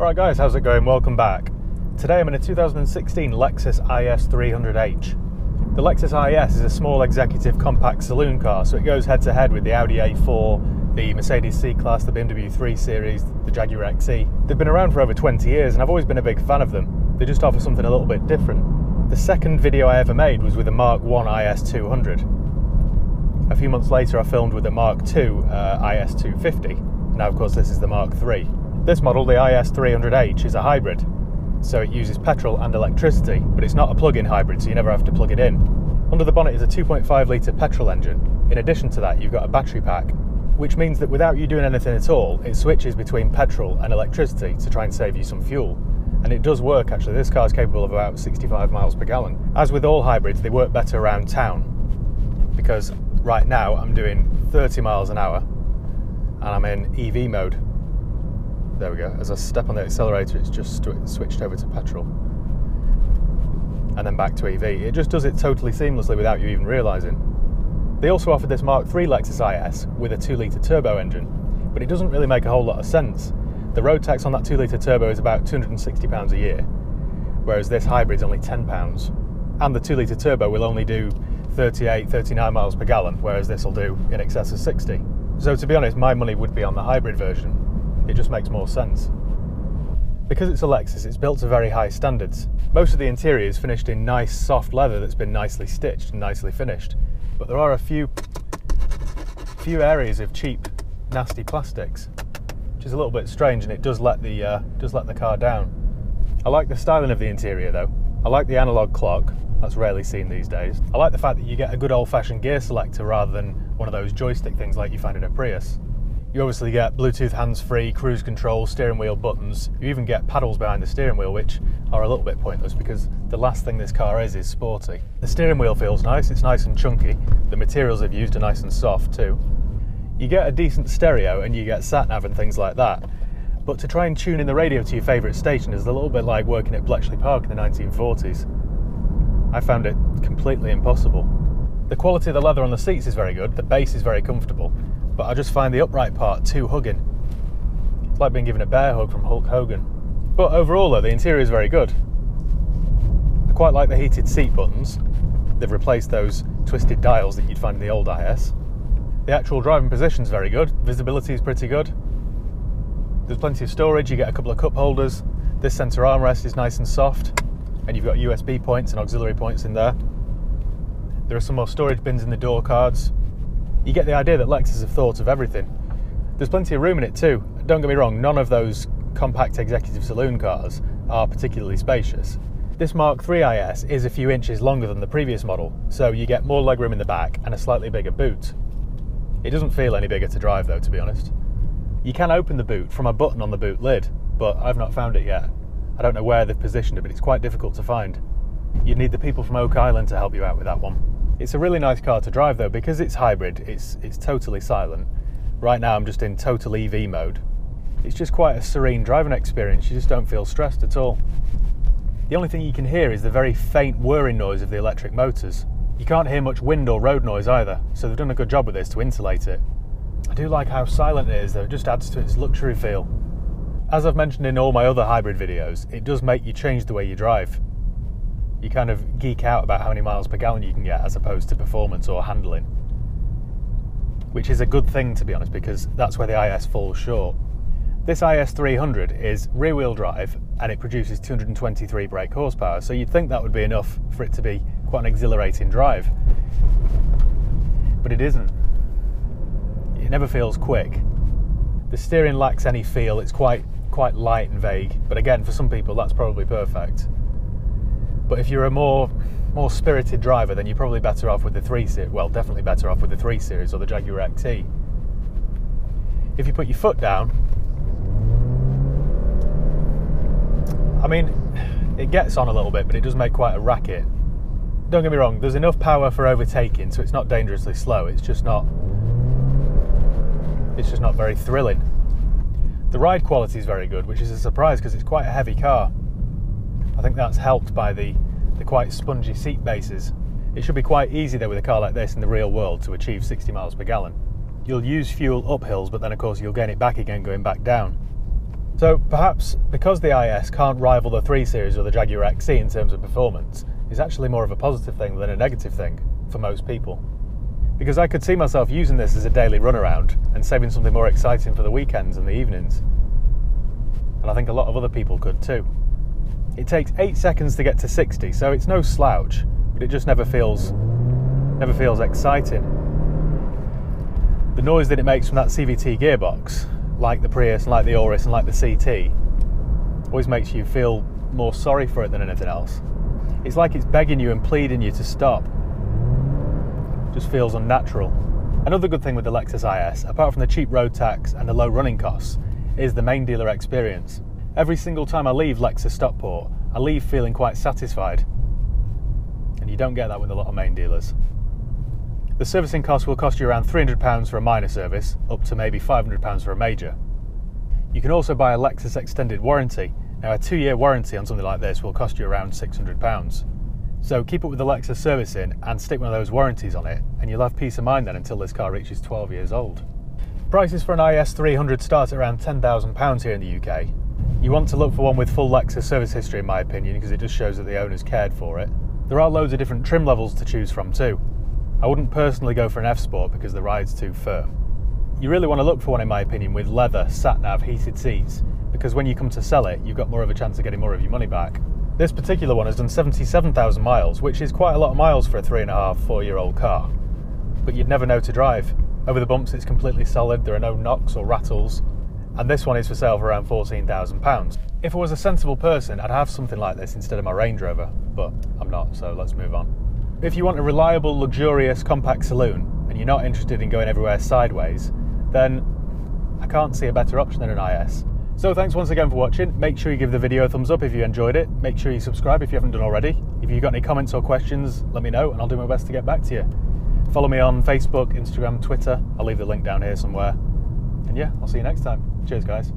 Alright guys, how's it going? Welcome back. Today I'm in a 2016 Lexus IS 300h. The Lexus IS is a small executive compact saloon car, so it goes head to head with the Audi A4, the Mercedes C-Class, the BMW 3 Series, the Jaguar XE. They've been around for over 20 years and I've always been a big fan of them. They just offer something a little bit different. The second video I ever made was with a Mark 1 IS 200. A few months later I filmed with a Mark 2 IS 250. Now of course this is the Mark 3. This model, the IS 300h, is a hybrid, so it uses petrol and electricity, but it's not a plug-in hybrid, so you never have to plug it in. Under the bonnet is a 2.5 litre petrol engine. In addition to that, you've got a battery pack, which means that without you doing anything at all, it switches between petrol and electricity to try and save you some fuel. And it does work, actually. This car's capable of about 65 miles per gallon. As with all hybrids, they work better around town, because right now I'm doing 30 miles an hour, and I'm in EV mode. There we go, as I step on the accelerator it's just switched over to petrol and then back to EV. It just does it totally seamlessly without you even realising. They also offered this Mark III Lexus IS with a 2-litre turbo engine, but it doesn't really make a whole lot of sense. The road tax on that 2-litre turbo is about £260 a year, whereas this hybrid's only £10, and the 2-litre turbo will only do 38, 39 miles per gallon, whereas this will do in excess of 60. So to be honest, my money would be on the hybrid version. It just makes more sense. Because it's a Lexus, it's built to very high standards. Most of the interior is finished in nice soft leather that's been nicely stitched and nicely finished, but there are a few areas of cheap, nasty plastics, which is a little bit strange, and it does let the car down. I like the styling of the interior though. I like the analog clock, that's rarely seen these days. I like the fact that you get a good old-fashioned gear selector rather than one of those joystick things like you find in a Prius. You obviously get Bluetooth hands-free, cruise control, steering wheel buttons. You even get paddles behind the steering wheel, which are a little bit pointless because the last thing this car is sporty. The steering wheel feels nice, it's nice and chunky. The materials they've used are nice and soft too. You get a decent stereo and you get sat-nav and things like that. But to try and tune in the radio to your favourite station is a little bit like working at Bletchley Park in the 1940s. I found it completely impossible. The quality of the leather on the seats is very good, the base is very comfortable, but I just find the upright part too hugging. It's like being given a bear hug from Hulk Hogan. But overall though, the interior is very good. I quite like the heated seat buttons. They've replaced those twisted dials that you'd find in the old IS. The actual driving position is very good. Visibility is pretty good. There's plenty of storage. You get a couple of cup holders. This centre armrest is nice and soft. And you've got USB points and auxiliary points in there. There are some more storage bins in the door cards. You get the idea that Lexus have thought of everything. There's plenty of room in it too. Don't get me wrong, none of those compact executive saloon cars are particularly spacious. This Mark III IS is a few inches longer than the previous model, so you get more legroom in the back and a slightly bigger boot. It doesn't feel any bigger to drive though, to be honest. You can open the boot from a button on the boot lid, but I've not found it yet. I don't know where they've positioned it, but it's quite difficult to find. You'd need the people from Oak Island to help you out with that one. It's a really nice car to drive though, because it's hybrid, it's totally silent. Right now I'm just in total EV mode. It's just quite a serene driving experience, you just don't feel stressed at all. The only thing you can hear is the very faint whirring noise of the electric motors. You can't hear much wind or road noise either, so they've done a good job with this to insulate it. I do like how silent it is though, it just adds to its luxury feel. As I've mentioned in all my other hybrid videos, it does make you change the way you drive. You kind of geek out about how many miles per gallon you can get as opposed to performance or handling, which is a good thing to be honest, because that's where the IS falls short. This IS 300 is rear wheel drive and it produces 223 brake horsepower, so you'd think that would be enough for it to be quite an exhilarating drive, but it isn't. It never feels quick. The steering lacks any feel, it's quite light and vague, but again for some people that's probably perfect. But if you're a more spirited driver, then you're probably better off with the 3 Series, well, definitely better off with the 3 Series or the Jaguar XE. If you put your foot down, I mean, it gets on a little bit, but it does make quite a racket. Don't get me wrong, there's enough power for overtaking, so it's not dangerously slow, it's just not very thrilling. The ride quality is very good, which is a surprise because it's quite a heavy car. I think that's helped by the quite spongy seat bases. It should be quite easy though with a car like this in the real world to achieve 60 miles per gallon. You'll use fuel up hills, but then of course you'll gain it back again going back down. So perhaps because the IS can't rival the 3 Series or the Jaguar XE in terms of performance, is actually more of a positive thing than a negative thing for most people. Because I could see myself using this as a daily runaround and saving something more exciting for the weekends and the evenings. And I think a lot of other people could too. It takes 8 seconds to get to 60, so it's no slouch, but it just never feels exciting. The noise that it makes from that CVT gearbox, like the Prius, and like the Auris, and like the CT, always makes you feel more sorry for it than anything else. It's like it's begging you and pleading you to stop. It just feels unnatural. Another good thing with the Lexus IS, apart from the cheap road tax and the low running costs, is the main dealer experience. Every single time I leave Lexus Stockport, I leave feeling quite satisfied. And you don't get that with a lot of main dealers. The servicing cost will cost you around £300 for a minor service, up to maybe £500 for a major. You can also buy a Lexus extended warranty. Now a 2-year warranty on something like this will cost you around £600. So keep up with the Lexus servicing and stick one of those warranties on it, and you'll have peace of mind then until this car reaches 12 years old. Prices for an IS 300 start at around £10,000 here in the UK. You want to look for one with full Lexus service history in my opinion, because it just shows that the owners cared for it. There are loads of different trim levels to choose from too. I wouldn't personally go for an F-Sport because the ride's too firm. You really want to look for one, in my opinion, with leather, sat-nav, heated seats, because when you come to sell it, you've got more of a chance of getting more of your money back. This particular one has done 77,000 miles, which is quite a lot of miles for a 3½–4-year-old car. But you'd never know to drive. Over the bumps, it's completely solid, there are no knocks or rattles, and this one is for sale for around £14,000. If I was a sensible person, I'd have something like this instead of my Range Rover, but I'm not, so let's move on. If you want a reliable, luxurious, compact saloon and you're not interested in going everywhere sideways, then I can't see a better option than an IS. So thanks once again for watching. Make sure you give the video a thumbs up if you enjoyed it. Make sure you subscribe if you haven't done already. If you've got any comments or questions, let me know and I'll do my best to get back to you. Follow me on Facebook, Instagram, Twitter. I'll leave the link down here somewhere. And yeah, I'll see you next time. Cheers, guys.